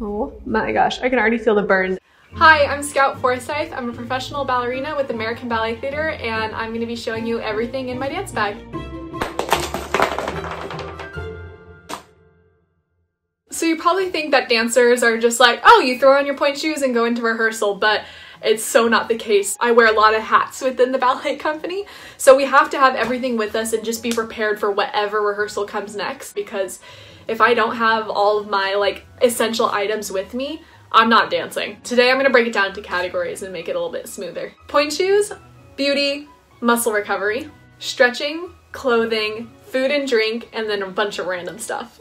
Oh my gosh, I can already feel the burn. Hi, I'm Scout Forsythe. I'm a professional ballerina with American Ballet Theater, and I'm going to be showing you everything in my dance bag. So you probably think that dancers are just like, oh, you throw on your pointe shoes and go into rehearsal, but it's so not the case. I wear a lot of hats within the ballet company, so we have to have everything with us and just be prepared for whatever rehearsal comes next, because if I don't have all of my like essential items with me, I'm not dancing. Today I'm gonna break it down into categories and make it a little bit smoother. Pointe shoes, beauty, muscle recovery, stretching, clothing, food and drink, and then a bunch of random stuff.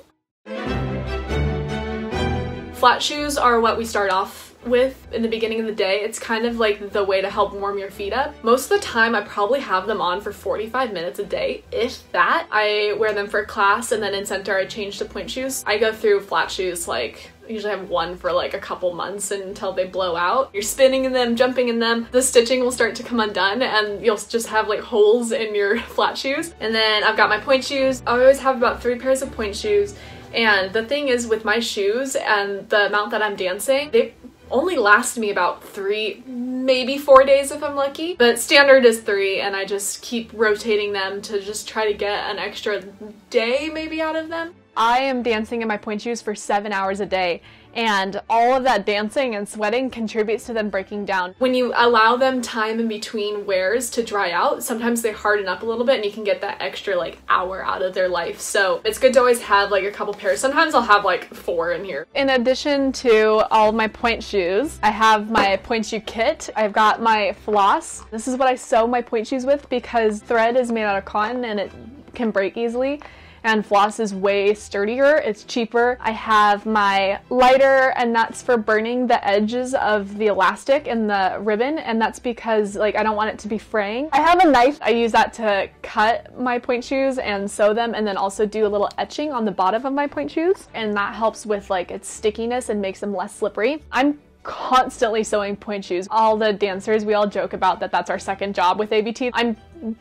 Flat shoes are what we start off with in the beginning of the day. It's kind of like the way to help warm your feet up. Most of the time I probably have them on for 45 minutes a day, if that. I wear them for class, and then in center I change to pointe shoes. I go through flat shoes like usually have one for like a couple months until they blow out. You're spinning in them, jumping in them, the stitching will start to come undone and you'll just have like holes in your flat shoes. And then I've got my pointe shoes. I always have about 3 pairs of pointe shoes, and the thing is with my shoes and the amount that I'm dancing, they only last me about 3, maybe 4 days if I'm lucky, but standard is 3, and I just keep rotating them to just try to get an extra day maybe out of them. I am dancing in my pointe shoes for 7 hours a day, and all of that dancing and sweating contributes to them breaking down. When you allow them time in between wears to dry out, sometimes they harden up a little bit and you can get that extra like hour out of their life. So it's good to always have like a couple pairs. Sometimes I'll have like 4 in here. In addition to all of my pointe shoes, I have my pointe shoe kit. I've got my floss. This is what I sew my pointe shoes with, because thread is made out of cotton and it can break easily, and floss is way sturdier, it's cheaper. I have my lighter, and that's for burning the edges of the elastic and the ribbon, and that's because like I don't want it to be fraying. I have a knife, I use that to cut my pointe shoes and sew them, and then also do a little etching on the bottom of my pointe shoes, and that helps with like its stickiness and makes them less slippery. I'm constantly sewing pointe shoes. All the dancers, we all joke about that that's our second job with ABT. I'm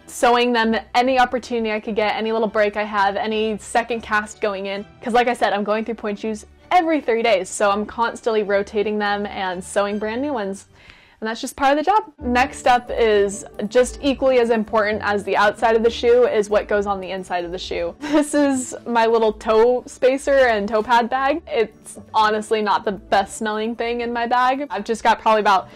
sewing them any opportunity I could get, any little break I have, any second cast going in, because like I said, I'm going through pointe shoes every 3 days, so I'm constantly rotating them and sewing brand new ones, and that's just part of the job. Next up is just equally as important as the outside of the shoe is what goes on the inside of the shoe. This is my little toe spacer and toe pad bag. It's honestly not the best smelling thing in my bag. I've just got probably about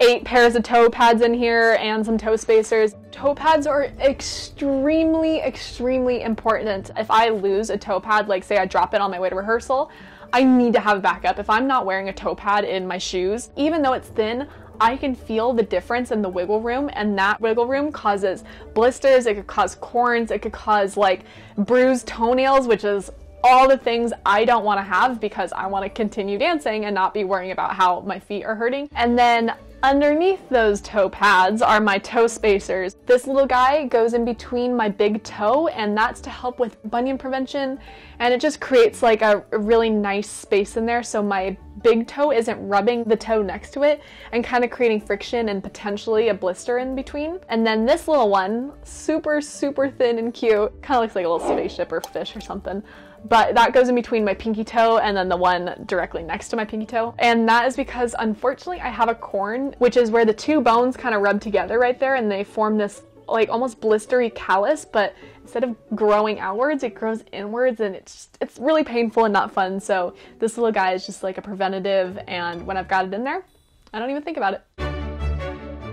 8 pairs of toe pads in here and some toe spacers. Toe pads are extremely, extremely important. If I lose a toe pad, like say I drop it on my way to rehearsal, I need to have a backup. If I'm not wearing a toe pad in my shoes, even though it's thin, I can feel the difference in the wiggle room, and that wiggle room causes blisters, it could cause corns, it could cause like bruised toenails, which is all the things I don't want to have, because I want to continue dancing and not be worrying about how my feet are hurting. And then underneath those toe pads are my toe spacers. This little guy goes in between my big toe, and that's to help with bunion prevention, and it just creates like a really nice space in there so my big toe isn't rubbing the toe next to it and kind of creating friction and potentially a blister in between. And then this little one, super, super thin and cute, kind of looks like a little spaceship or fish or something, but that goes in between my pinky toe and then the one directly next to my pinky toe. And that is because unfortunately I have a corn, which is where the two bones kind of rub together right there, and they form this like almost blistery callus, but instead of growing outwards, it grows inwards, and it's really painful and not fun. So this little guy is just like a preventative, and when I've got it in there, I don't even think about it.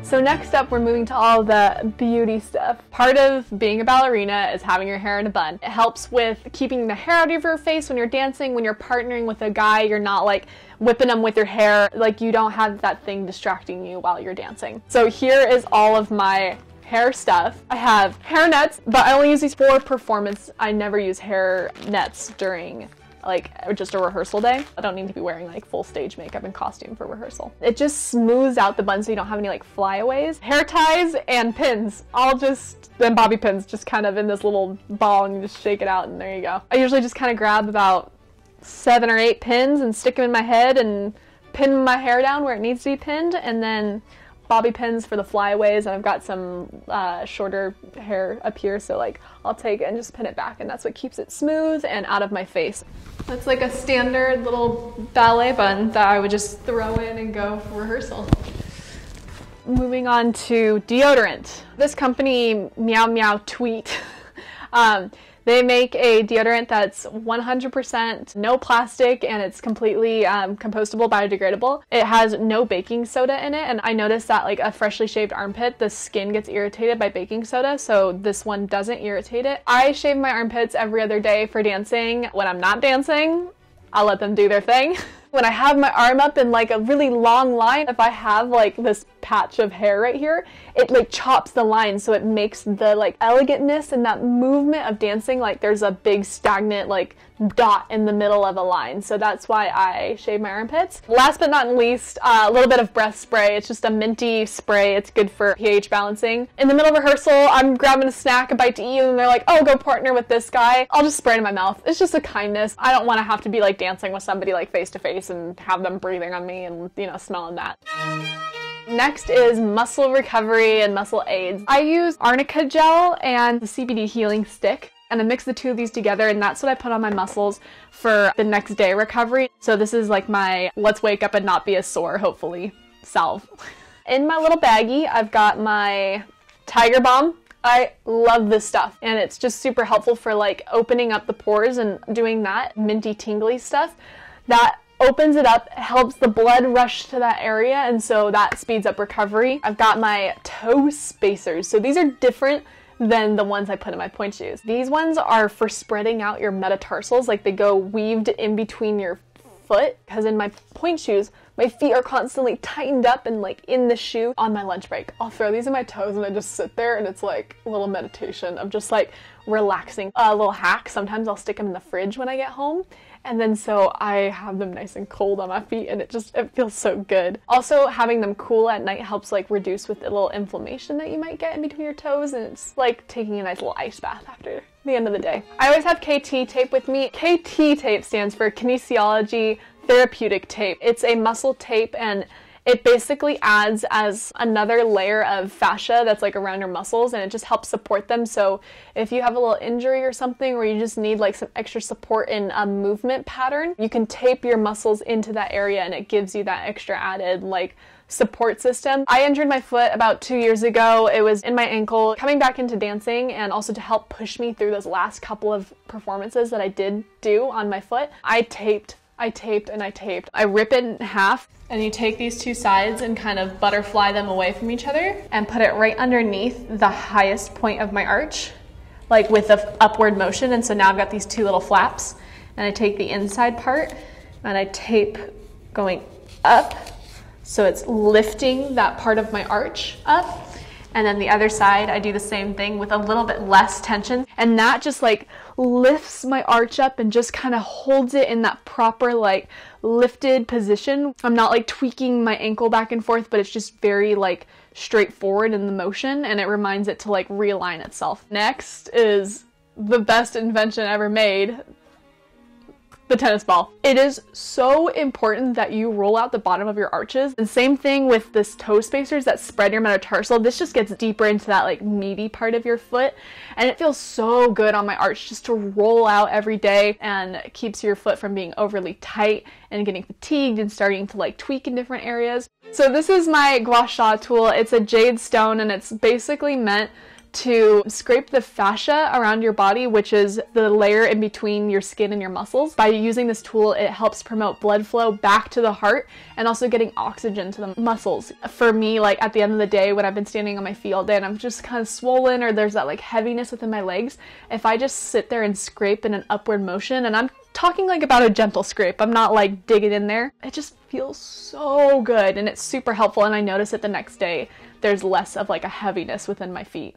So next up, we're moving to all the beauty stuff. Part of being a ballerina is having your hair in a bun. It helps with keeping the hair out of your face when you're dancing. When you're partnering with a guy, you're not like whipping them with your hair. Like you don't have that thing distracting you while you're dancing. So here is all of my hair stuff. I have hair nets, but I only use these for performance. I never use hair nets during like just a rehearsal day. I don't need to be wearing like full stage makeup and costume for rehearsal. It just smooths out the bun so you don't have any like flyaways. Hair ties and pins, all just, then bobby pins just kind of in this little ball, and you just shake it out and there you go. I usually just kind of grab about 7 or 8 pins and stick them in my head and pin my hair down where it needs to be pinned, and then bobby pins for the flyaways, and I've got some shorter hair up here, so like I'll take it and just pin it back, and that's what keeps it smooth and out of my face. That's like a standard little ballet bun that I would just throw in and go for rehearsal. Moving on to deodorant. This company, Meow Meow Tweet, they make a deodorant that's 100% no plastic, and it's completely compostable, biodegradable. It has no baking soda in it, and I noticed that like a freshly shaved armpit, the skin gets irritated by baking soda, so this one doesn't irritate it. I shave my armpits every other day for dancing. When I'm not dancing, I'll let them do their thing. When I have my arm up in like a really long line, if I have like this patch of hair right here, it like chops the line, so it makes the like elegantness and that movement of dancing like there's a big stagnant like dot in the middle of a line. So that's why I shave my armpits. Last but not least, a little bit of breath spray. It's just a minty spray. It's good for pH balancing. In the middle of rehearsal, I'm grabbing a snack, a bite to eat, and they're like, oh, go partner with this guy. I'll just spray it in my mouth. It's just a kindness. I don't want to have to be like dancing with somebody like face to face and have them breathing on me and, you know, smelling that. Next is muscle recovery and muscle aids. I use Arnica gel and the CBD healing stick, and I mix the two of these together, and that's what I put on my muscles for the next day recovery. So this is like my let's wake up and not be as sore, hopefully, salve. In my little baggie, I've got my Tiger Balm. I love this stuff, and it's just super helpful for like opening up the pores and doing that minty tingly stuff. That opens it up, helps the blood rush to that area, and so that speeds up recovery. I've got my toe spacers. So these are different than the ones I put in my pointe shoes. These ones are for spreading out your metatarsals, like they go weaved in between your foot, because in my pointe shoes, my feet are constantly tightened up and like in the shoe. On my lunch break, I'll throw these in my toes and I just sit there, and it's like a little meditation of just like relaxing. A little hack, sometimes I'll stick them in the fridge when I get home, and then so I have them nice and cold on my feet, and it feels so good. Also, having them cool at night helps like reduce with the little inflammation that you might get in between your toes, and it's like taking a nice little ice bath after the end of the day. I always have KT tape with me. KT tape stands for Kinesiology Therapeutic Tape. It's a muscle tape, and it basically adds as another layer of fascia that's like around your muscles, and it just helps support them. So if you have a little injury or something, or you just need like some extra support in a movement pattern, you can tape your muscles into that area, and it gives you that extra added like support system. I injured my foot about 2 years ago. It was in my ankle coming back into dancing, and also to help push me through those last couple of performances that I did do on my foot, I taped. I rip it in half, and you take these two sides and kind of butterfly them away from each other and put it right underneath the highest point of my arch, like with an upward motion. And so now I've got these two little flaps, and I take the inside part and I tape going up, so it's lifting that part of my arch up. And then the other side, I do the same thing with a little bit less tension, and that just like lifts my arch up and just kind of holds it in that proper like lifted position. I'm not like tweaking my ankle back and forth, but it's just very like straightforward in the motion, and it reminds it to like realign itself. Next is the best invention ever made. The tennis ball. It is so important that you roll out the bottom of your arches. And same thing with this toe spacers that spread your metatarsal. This just gets deeper into that like meaty part of your foot, and it feels so good on my arch just to roll out every day, and keeps your foot from being overly tight and getting fatigued and starting to like tweak in different areas. So this is my gua sha tool. It's a jade stone, and it's basically meant to scrape the fascia around your body, which is the layer in between your skin and your muscles. By using this tool, it helps promote blood flow back to the heart, and also getting oxygen to the muscles. For me, like at the end of the day, when I've been standing on my feet all day and I'm just kind of swollen, or there's that like heaviness within my legs, if I just sit there and scrape in an upward motion, and I'm talking like about a gentle scrape, I'm not like digging in there, it just feels so good, and it's super helpful, and I notice it the next day there's less of like a heaviness within my feet.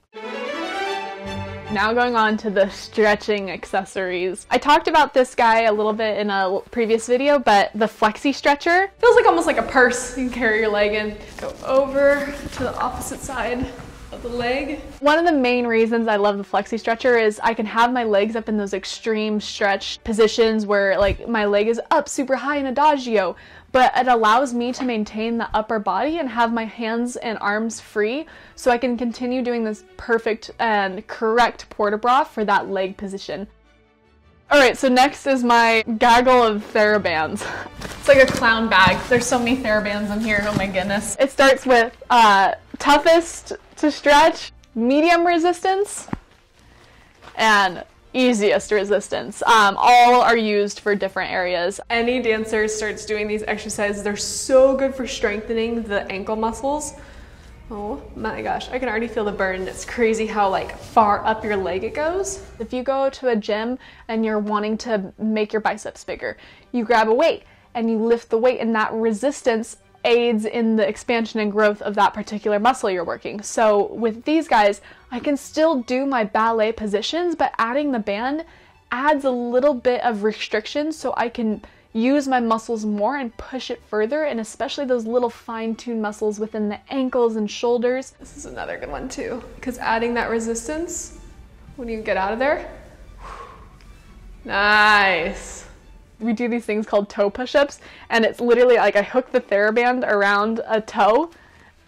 Now going on to the stretching accessories. I talked about this guy a little bit in a previous video, but the Flexi Stretcher feels like almost like a purse. You can carry your leg in, go over to the opposite side of of the leg. One of the main reasons I love the Flexi Stretcher is I can have my legs up in those extreme stretch positions where like my leg is up super high in adagio, but it allows me to maintain the upper body and have my hands and arms free so I can continue doing this perfect and correct port de bras for that leg position. Alright, so next is my gaggle of TheraBands. It's like a clown bag. There's so many TheraBands in here, oh my goodness. It starts with toughest to stretch, medium resistance, and easiest resistance. All are used for different areas. Any dancer starts doing these exercises, they're so good for strengthening the ankle muscles. Oh my gosh, I can already feel the burn. It's crazy how like far up your leg it goes. If you go to a gym and you're wanting to make your biceps bigger, you grab a weight and you lift the weight, and that resistance aids in the expansion and growth of that particular muscle you're working. So with these guys, I can still do my ballet positions, but adding the band adds a little bit of restriction so I can use my muscles more and push it further, and especially those little fine-tuned muscles within the ankles and shoulders. This is another good one too, because adding that resistance when you get out of there. Nice. We do these things called toe push-ups, and it's literally like I hook the TheraBand around a toe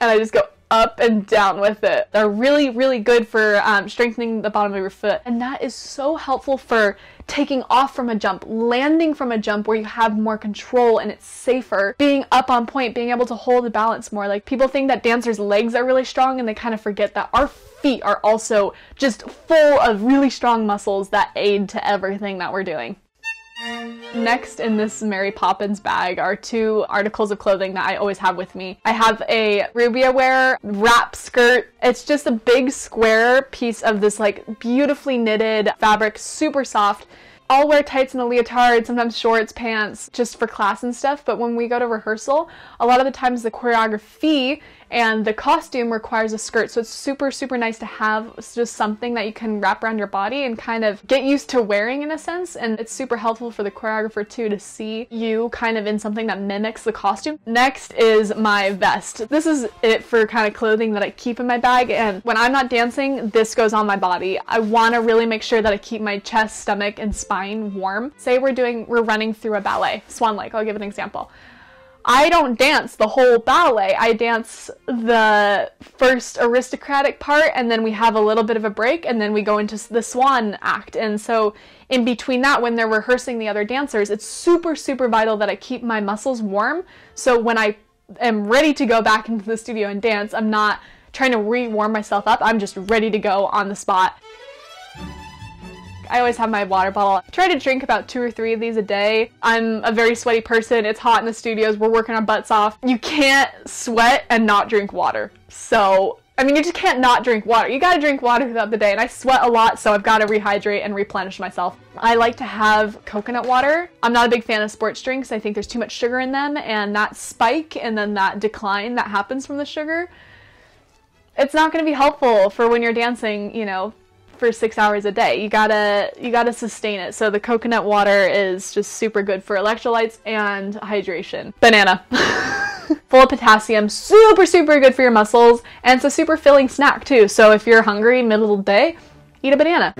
and I just go up and down with it. They're really, really good for strengthening the bottom of your foot. And that is so helpful for taking off from a jump, landing from a jump where you have more control and it's safer, being up on point, being able to hold the balance more. Like people think that dancers' legs are really strong and they kind of forget that our feet are also just full of really strong muscles that aid to everything that we're doing. Next in this Mary Poppins bag are two articles of clothing that I always have with me. I have a Rubiawear wrap skirt. It's just a big square piece of this like beautifully knitted fabric, super soft. I'll wear tights and a leotard, sometimes shorts, pants, just for class and stuff, but when we go to rehearsal, a lot of the times the choreography and the costume requires a skirt, so it's super, super nice to have just something that you can wrap around your body and kind of get used to wearing in a sense, and it's super helpful for the choreographer too to see you kind of in something that mimics the costume. Next is my vest. This is it for kind of clothing that I keep in my bag, and when I'm not dancing, this goes on my body. I want to really make sure that I keep my chest, stomach, and spine warm. Say we're running through a ballet, Swan Lake, I'll give an example. I don't dance the whole ballet. I dance the first aristocratic part, and then we have a little bit of a break, and then we go into the swan act. And so in between that, when they're rehearsing the other dancers, it's super, super vital that I keep my muscles warm. So when I am ready to go back into the studio and dance, I'm not trying to re-warm myself up. I'm just ready to go on the spot. I always have my water bottle. I try to drink about 2 or 3 of these a day. I'm a very sweaty person. It's hot in the studios. We're working our butts off. You can't sweat and not drink water. So, I mean, you just can't not drink water. You gotta drink water throughout the day, and I sweat a lot, so I've gotta rehydrate and replenish myself. I like to have coconut water. I'm not a big fan of sports drinks. I think there's too much sugar in them, and that spike and then that decline that happens from the sugar, it's not gonna be helpful for when you're dancing, you know, for 6 hours a day. You gotta sustain it. So the coconut water is just super good for electrolytes and hydration. Banana. Full of potassium, super, super good for your muscles, and it's a super filling snack too. So if you're hungry middle of the day, eat a banana.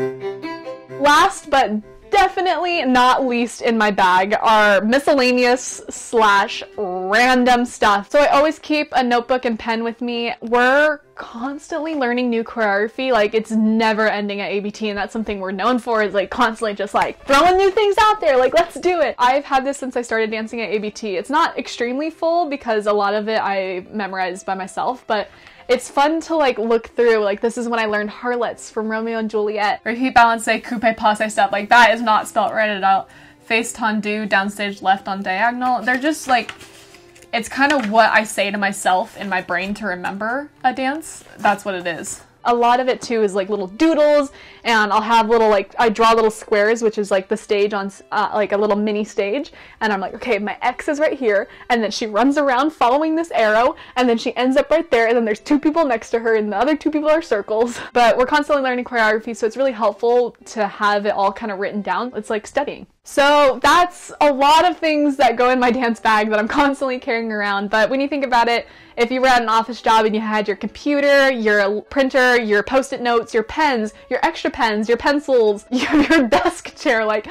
Last but definitely not least in my bag are miscellaneous / random stuff. So I always keep a notebook and pen with me. We're constantly learning new choreography, like it's never ending at ABT, and that's something we're known for, is like constantly just like throwing new things out there, like let's do it. I've had this since I started dancing at ABT. It's not extremely full because a lot of it I memorized by myself, but it's fun to like look through, like this is when I learned Harlots from Romeo and Juliet. Repeat, balance, coupe, passe, stuff like that is not spelled right at all. Face, tendu, downstage, left on diagonal. They're just like, it's kind of what I say to myself in my brain to remember a dance. That's what it is. A lot of it too is like little doodles, and I'll have little like, I draw little squares, which is like the stage on like a little mini stage, and I'm like, okay, my X is right here, and then she runs around following this arrow, and then she ends up right there, and then there's 2 people next to her, and the other 2 people are circles. But we're constantly learning choreography, so it's really helpful to have it all kind of written down. It's like studying. So that's a lot of things that go in my dance bag that I'm constantly carrying around. But when you think about it, if you were at an office job and you had your computer, your printer, your post-it notes, your pens, your extra pens, your pencils, your desk chair, like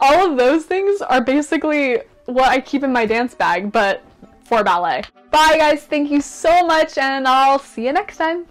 all of those things are basically what I keep in my dance bag, but for ballet. Bye guys, thank you so much, and I'll see you next time.